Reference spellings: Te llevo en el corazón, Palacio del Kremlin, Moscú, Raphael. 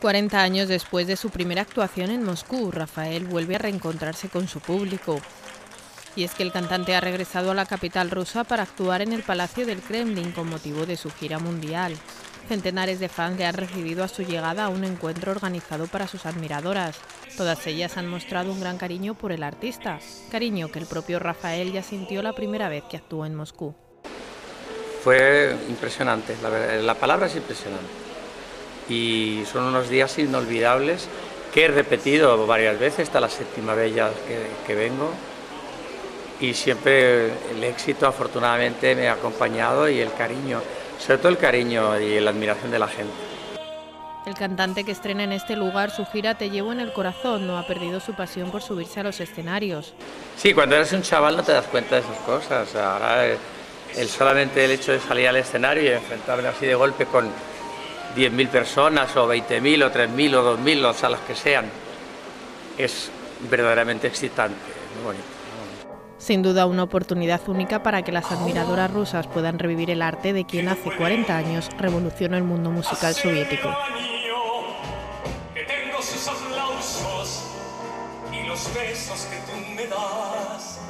40 años después de su primera actuación en Moscú, Raphael vuelve a reencontrarse con su público. Y es que el cantante ha regresado a la capital rusa para actuar en el Palacio del Kremlin con motivo de su gira mundial. Centenares de fans le han recibido a su llegada a un encuentro organizado para sus admiradoras. Todas ellas han mostrado un gran cariño por el artista, cariño que el propio Raphael ya sintió la primera vez que actuó en Moscú. Fue impresionante, la verdad, la palabra es impresionante. Y son unos días inolvidables que he repetido varias veces, hasta la séptima vez ya que vengo. Y siempre el éxito, afortunadamente, me ha acompañado, y el cariño, sobre todo el cariño y la admiración de la gente. El cantante, que estrena en este lugar su gira Te llevo en el corazón, no ha perdido su pasión por subirse a los escenarios. Sí, cuando eres un chaval no te das cuenta de esas cosas. Ahora, solamente el hecho de salir al escenario y enfrentarme así de golpe con 10.000 personas, o 20.000, o 3.000, o 2.000, o sea, las que sean, es verdaderamente excitante, muy bonito. Sin duda una oportunidad única para que las admiradoras rusas puedan revivir el arte de quien hace 40 años revolucionó el mundo musical soviético. Tengo sus aplausos y los besos que tú me das.